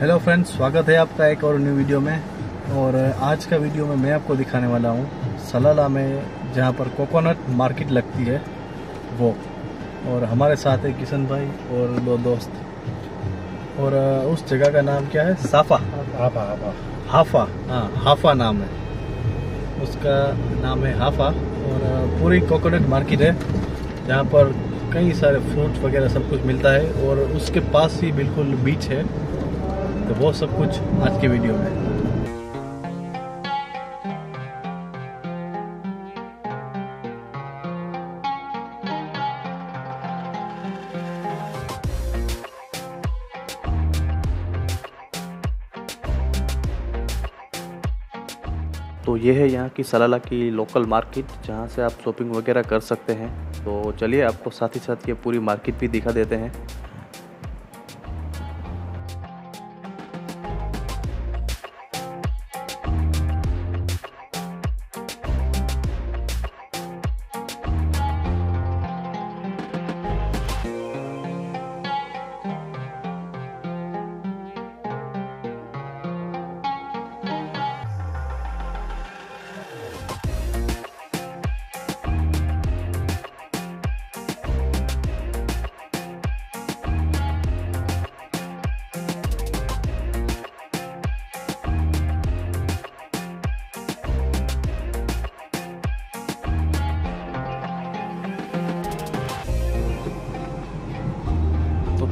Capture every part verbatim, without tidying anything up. Hello friends, स्वागत है आपका एक और न्यू वीडियो में। और आज का वीडियो में मैं आपको दिखाने वाला हूँ सलाला में जहाँ पर कोकोनट मार्केट लगती है वो। और हमारे साथ है किशन भाई और दो दोस्त। और उस जगह का नाम क्या है? साफा हाफा हाफा हाफा हाँ हाफा नाम है उसका, नाम है हाफा। और पूरी कोकोनट मार्केट है जहाँ पर कई सारे फ्रूट वगैरह सब कुछ मिलता है। और उसके पास ही बिल्कुल बीच है, तो वो सब कुछ आज के वीडियो में। तो ये है यहाँ की सलाला की लोकल मार्केट, जहाँ से आप शॉपिंग वगैरह कर सकते हैं। तो चलिए आपको साथ ही साथ ये पूरी मार्केट भी दिखा देते हैं।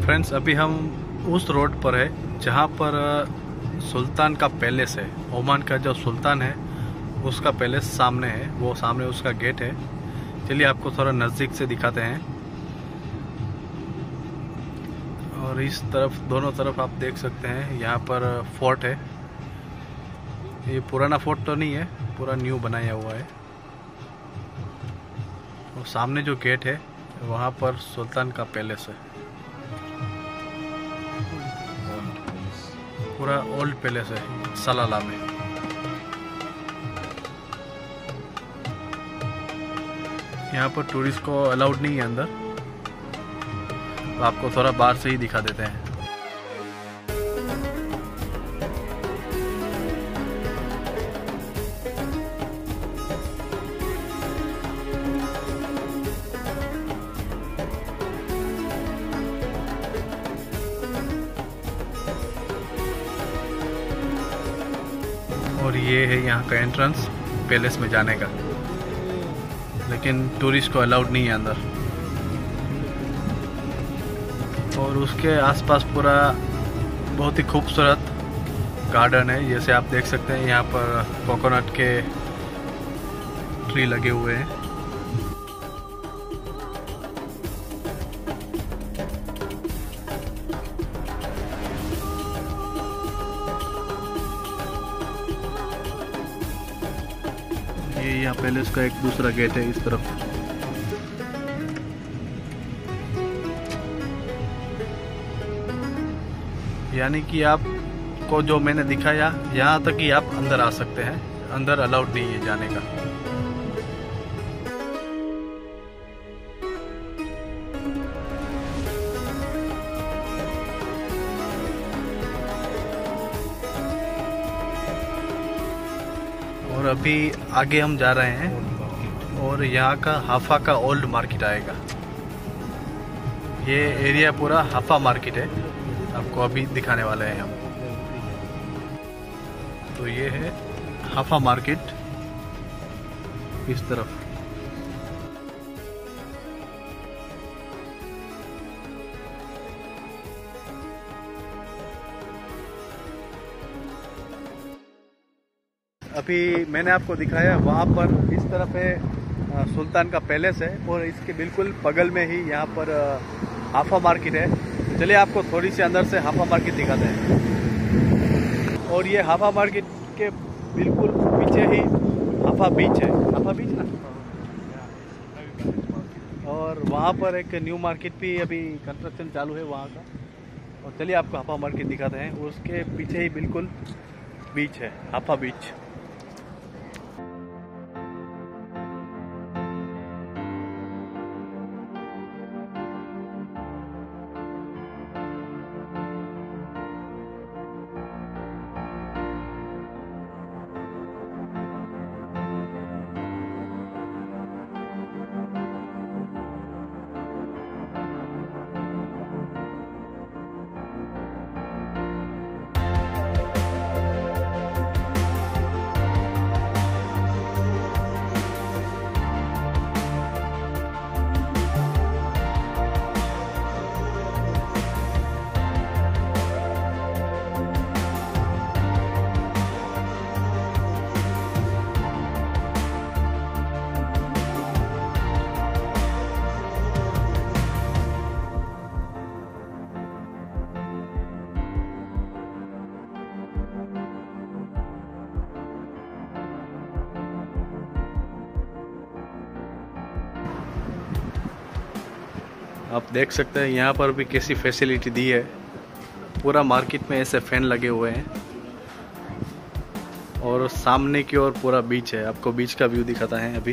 फ्रेंड्स, अभी हम उस रोड पर है जहाँ पर सुल्तान का पैलेस है। ओमान का जो सुल्तान है उसका पैलेस सामने है, वो सामने उसका गेट है। चलिए आपको थोड़ा नज़दीक से दिखाते हैं। और इस तरफ, दोनों तरफ आप देख सकते हैं, यहाँ पर फोर्ट है। ये पुराना फोर्ट तो नहीं है, पूरा न्यू बनाया हुआ है। और सामने जो गेट है वहाँ पर सुल्तान का पैलेस है, पूरा ओल्ड पैलेस है सलाला में। यहाँ पर टूरिस्ट को अलाउड नहीं है अंदर, तो आपको थोड़ा बाहर से ही दिखा देते हैं। और ये है यहाँ का एंट्रेंस पैलेस में जाने का, लेकिन टूरिस्ट को अलाउड नहीं है अंदर। और उसके आसपास पूरा बहुत ही खूबसूरत गार्डन है, जैसे आप देख सकते हैं। यहाँ पर कोकोनट के ट्री लगे हुए हैं। ये यहाँ पैलेस का एक दूसरा गेट है इस तरफ। यानी कि आपको जो मैंने दिखाया, यहाँ तक ही आप अंदर आ सकते हैं, अंदर अलाउड नहीं है जाने का। और अभी आगे हम जा रहे हैं और यहाँ का हाफा का ओल्ड मार्केट आएगा। ये एरिया पूरा हाफा मार्केट है, आपको अभी दिखाने वाले हैं हम। तो ये है हाफा मार्केट इस तरफ। अभी मैंने आपको दिखाया वहाँ पर इस तरफ है सुल्तान का पैलेस है, और इसके बिल्कुल बगल में ही यहाँ पर हाफा मार्केट है। चलिए आपको थोड़ी सी अंदर से हाफा मार्केट दिखाते हैं। और ये हाफा मार्केट के बिल्कुल पीछे ही हाफा बीच है, हाफा बीच ना। और वहाँ पर एक न्यू मार्केट भी अभी कंस्ट्रक्शन चालू है वहाँ का। और चलिए आपको हाफा मार्केट दिखाते हैं, उसके पीछे ही बिल्कुल बीच है, हाफा बीच। आप देख सकते हैं यहाँ पर भी कैसी फैसिलिटी दी है। पूरा मार्केट में ऐसे फैन लगे हुए हैं और सामने की ओर पूरा बीच है। आपको बीच का व्यू दिखाता है अभी।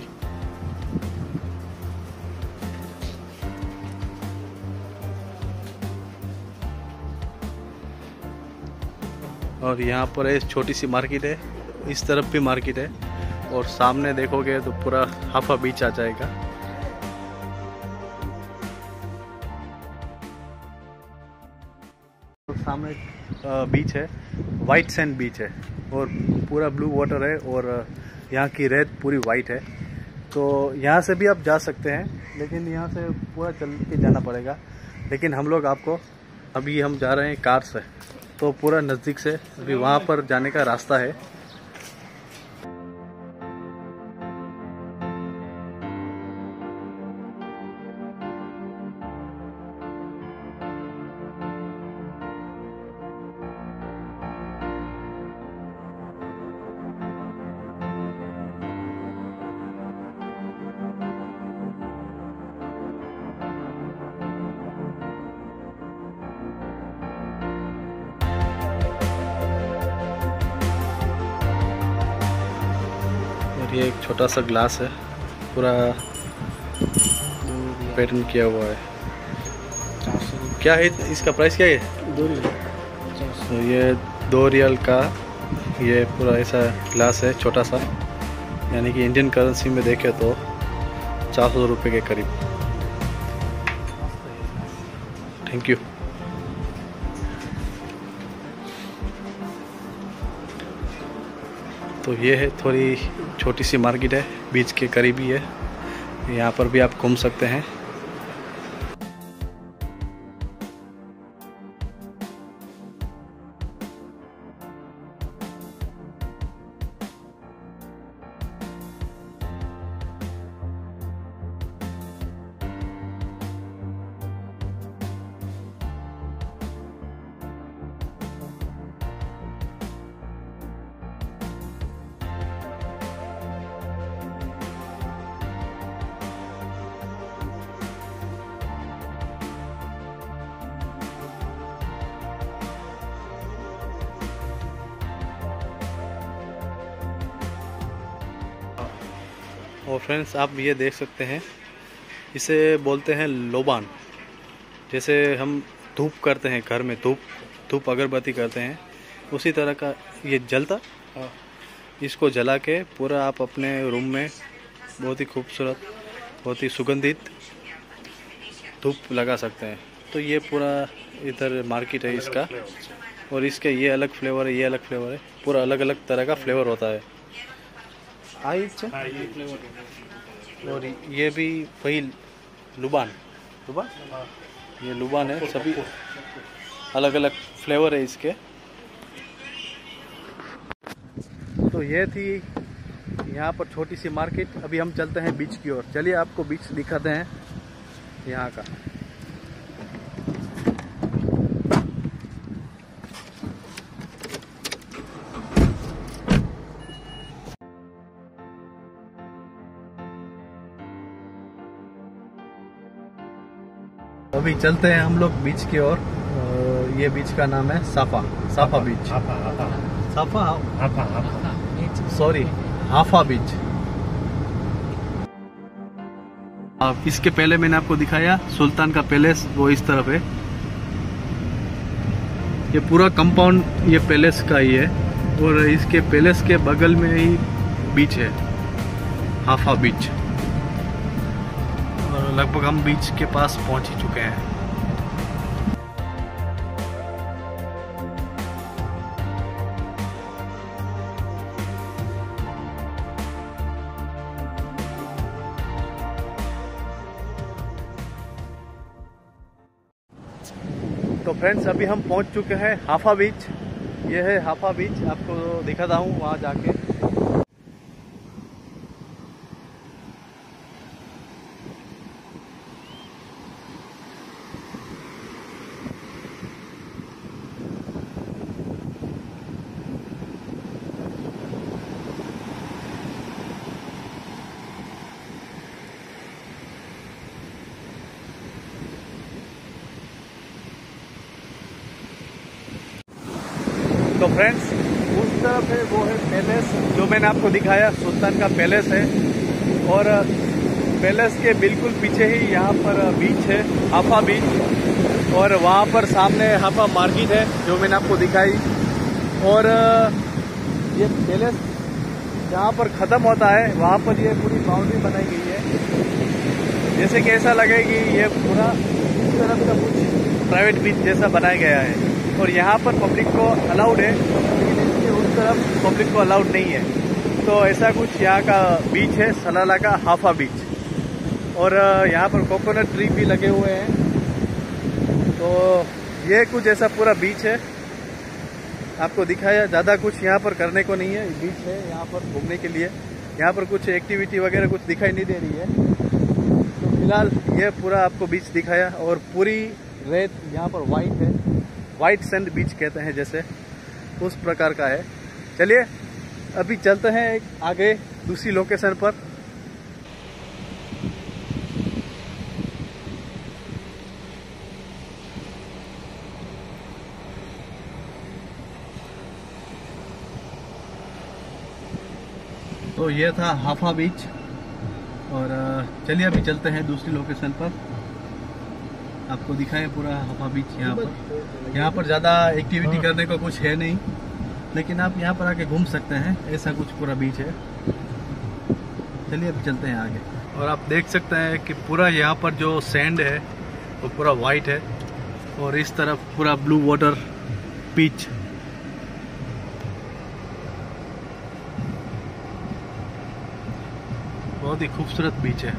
और यहाँ पर एक छोटी सी मार्केट है, इस तरफ भी मार्केट है और सामने देखोगे तो पूरा हाफा बीच आ जाएगा। तो सामने बीच है, वाइट सैंड बीच है और पूरा ब्लू वाटर है और यहाँ की रेत पूरी वाइट है। तो यहाँ से भी आप जा सकते हैं, लेकिन यहाँ से पूरा चल के जाना पड़ेगा। लेकिन हम लोग आपको अभी हम जा रहे हैं कार से, तो पूरा नज़दीक से अभी वहाँ पर जाने का रास्ता है। ये एक छोटा सा ग्लास है, पूरा पैटर्न किया हुआ है। क्या है इसका प्राइस, क्या है? दो रियल। तो ये दो रियल का ये पूरा ऐसा ग्लास है छोटा सा, यानी कि इंडियन करेंसी में देखे तो चार सौ रुपये के करीब। Thank you. तो ये है थोड़ी छोटी सी मार्केट है, बीच के करीब ही है। यहाँ पर भी आप घूम सकते हैं। और फ्रेंड्स आप ये देख सकते हैं, इसे बोलते हैं लोबान। जैसे हम धूप करते हैं घर में, धूप धूप अगरबत्ती करते हैं, उसी तरह का ये जलता। इसको जला के पूरा आप अपने रूम में बहुत ही खूबसूरत, बहुत ही सुगंधित धूप लगा सकते हैं। तो ये पूरा इधर मार्केट है इसका, और इसके ये अलग फ्लेवर है, ये अलग फ्लेवर है, पूरा अलग अलग तरह का फ्लेवर होता है। और ये भी वही लुबान लुबान ये लुबान है, सभी अलग अलग फ्लेवर है इसके। तो ये थी यहाँ पर छोटी सी मार्केट। अभी हम चलते हैं बीच की ओर। चलिए आपको बीच दिखाते हैं यहाँ का। अभी चलते हैं हम लोग बीच की ओर। ये बीच का नाम है साफा साफा बीच साफा सॉरी हाफा बीच। आप इसके पहले मैंने आपको दिखाया सुल्तान का पैलेस, वो इस तरफ है। ये पूरा कंपाउंड ये पैलेस का ही है और इसके पैलेस के बगल में ही बीच है, हाफा बीच। लगभग हम बीच के पास पहुंच ही चुके हैं। तो फ्रेंड्स अभी हम पहुंच चुके हैं हाफा बीच। यह है हाफा बीच, आपको दिखाता हूँ वहां जाके। तो फ्रेंड्स उस तरफ है वो है पैलेस जो मैंने आपको दिखाया, सुल्तान का पैलेस है। और पैलेस के बिल्कुल पीछे ही यहाँ पर बीच है, हाफा बीच, और वहाँ पर सामने हाफा मार्केट है जो मैंने आपको दिखाई। और ये पैलेस जहाँ पर ख़त्म होता है वहाँ पर ये पूरी बाउंड्री बनाई गई है, जैसे कि ऐसा लगे कि ये पूरा इस तरफ का कुछ प्राइवेट बीच जैसा बनाया गया है। और यहाँ पर पब्लिक को अलाउड है लेकिन इसके उस तरफ पब्लिक को अलाउड नहीं है, तो ऐसा कुछ यहाँ का बीच है, सलाला का हाफा बीच। और यहाँ पर कोकोनट ट्री भी लगे हुए हैं, तो ये कुछ ऐसा पूरा बीच है आपको दिखाया। ज़्यादा कुछ यहाँ पर करने को नहीं है, बीच है यहाँ पर घूमने के लिए। यहाँ पर कुछ एक्टिविटी वगैरह कुछ दिखाई नहीं दे रही है, तो फिलहाल ये पूरा आपको बीच दिखाया। और पूरी रेत यहाँ पर वाइट है, वाइट सैंड बीच कहते हैं जैसे, उस प्रकार का है। चलिए अभी चलते हैं एक आगे दूसरी लोकेशन पर। तो ये था हाफा बीच, और चलिए अभी चलते हैं दूसरी लोकेशन पर, आपको दिखाएं पूरा हाफा बीच। यहाँ पर यहाँ पर ज़्यादा एक्टिविटी करने को कुछ है नहीं, लेकिन आप यहाँ पर आके घूम सकते हैं, ऐसा कुछ पूरा बीच है। चलिए अब चलते हैं आगे। और आप देख सकते हैं कि पूरा यहाँ पर जो सैंड है वो पूरा वाइट है, और इस तरफ पूरा ब्लू वाटर बीच। बहुत ही खूबसूरत बीच है।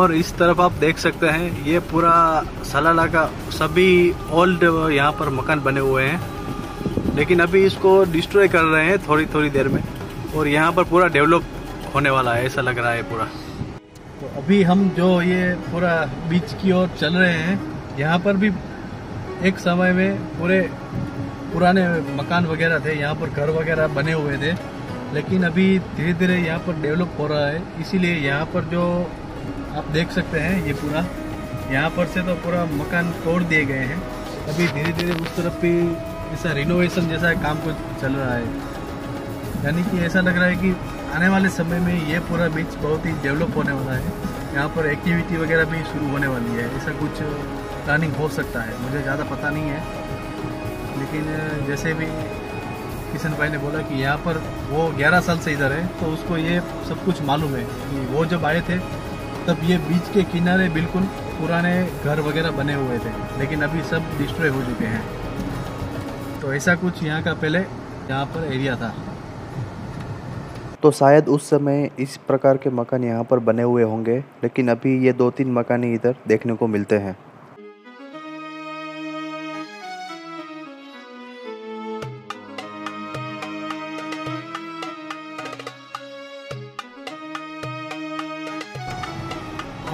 और इस तरफ आप देख सकते हैं ये पूरा सलाला का सभी ओल्ड यहाँ पर मकान बने हुए हैं, लेकिन अभी इसको डिस्ट्रॉय कर रहे हैं थोड़ी थोड़ी देर में, और यहाँ पर पूरा डेवलप होने वाला है ऐसा लग रहा है पूरा। तो अभी हम जो ये पूरा बीच की ओर चल रहे हैं, यहाँ पर भी एक समय में पूरे पुराने मकान वगैरह थे, यहाँ पर घर वगैरह बने हुए थे, लेकिन अभी धीरे धीरे यहाँ पर डेवलप हो रहा है। इसीलिए यहाँ पर जो आप देख सकते हैं ये पूरा यहाँ पर से तो पूरा मकान तोड़ दिए गए हैं, अभी धीरे धीरे उस तरफ भी ऐसा रिनोवेशन जैसा काम को चल रहा है। यानी कि ऐसा लग रहा है कि आने वाले समय में ये पूरा बीच बहुत ही डेवलप होने वाला है, यहाँ पर एक्टिविटी वगैरह भी शुरू होने वाली है, ऐसा कुछ प्लानिंग हो सकता है, मुझे ज़्यादा पता नहीं है। लेकिन जैसे भी किशन भाई ने बोला कि यहाँ पर वो ग्यारह साल से इधर है, तो उसको ये सब कुछ मालूम है कि वो जब आए थे तब ये बीच के किनारे बिल्कुल पुराने घर वगैरह बने हुए थे, लेकिन अभी सब डिस्ट्रॉय हो चुके हैं। तो ऐसा कुछ यहाँ का पहले यहाँ पर एरिया था, तो शायद उस समय इस प्रकार के मकान यहाँ पर बने हुए होंगे, लेकिन अभी ये दो तीन मकान ही इधर देखने को मिलते हैं।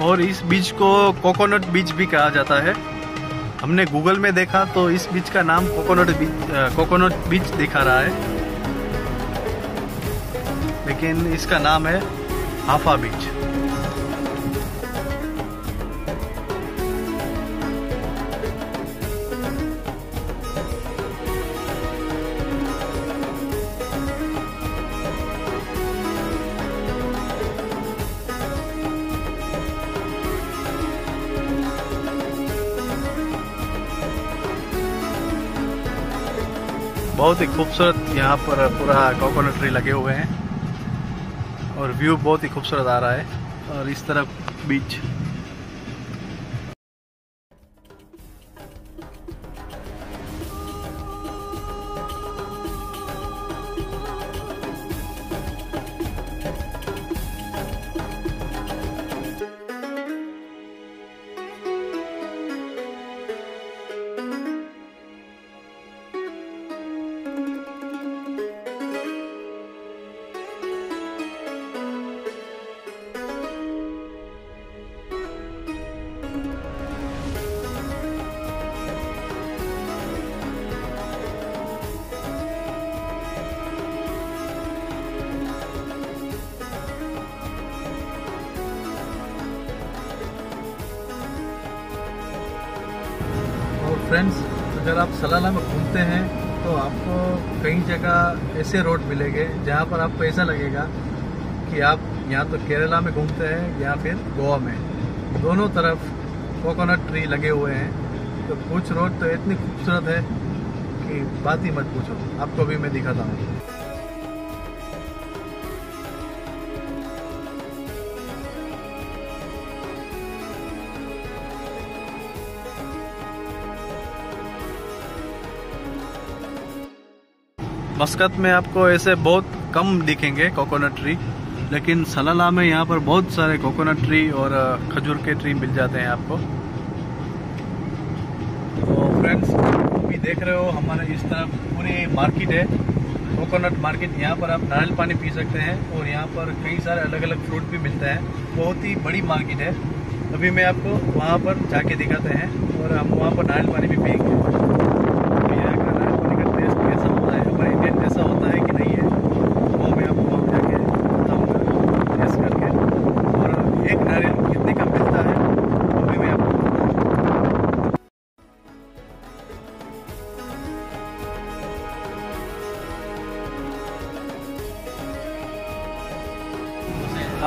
और इस बीच को कोकोनट बीच भी कहा जाता है। हमने गूगल में देखा तो इस बीच का नाम कोकोनट बीच कोकोनट बीच दिखा रहा है, लेकिन इसका नाम है हाफा बीच। बहुत ही खूबसूरत यहाँ पर पूरा कोकोनट ट्री लगे हुए हैं और व्यू बहुत ही खूबसूरत आ रहा है। और इस तरफ बीच। फ्रेंड्स, अगर आप सलाला में घूमते हैं तो आपको कई जगह ऐसे रोड मिलेंगे जहाँ पर आपको ऐसा लगेगा कि आप या तो केरला में घूमते हैं या फिर गोवा में। दोनों तरफ कोकोनट ट्री लगे हुए हैं। तो कुछ रोड तो इतनी खूबसूरत है कि बात ही मत पूछो। आपको भी मैं दिखाता हूँ। मस्कत में आपको ऐसे बहुत कम दिखेंगे कोकोनट ट्री, लेकिन सलाला में यहाँ पर बहुत सारे कोकोनट ट्री और खजूर के ट्री मिल जाते हैं आपको। तो फ्रेंड्स, अभी देख रहे हो हमारे इस तरफ पूरी मार्केट है, कोकोनट मार्केट। यहाँ पर आप नारियल पानी पी सकते हैं और यहाँ पर कई सारे अलग अलग फ्रूट भी मिलते हैं। बहुत ही बड़ी मार्केट है। अभी मैं आपको वहाँ पर जाके दिखाते हैं और हम वहाँ पर नारियल पानी भी पियेंगे।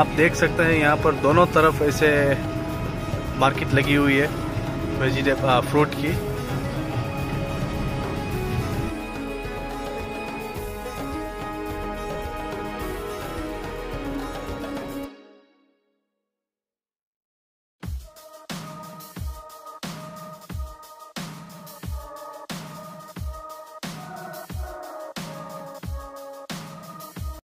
आप देख सकते हैं यहाँ पर दोनों तरफ ऐसे मार्केट लगी हुई है वेजिटेबल फ्रूट की।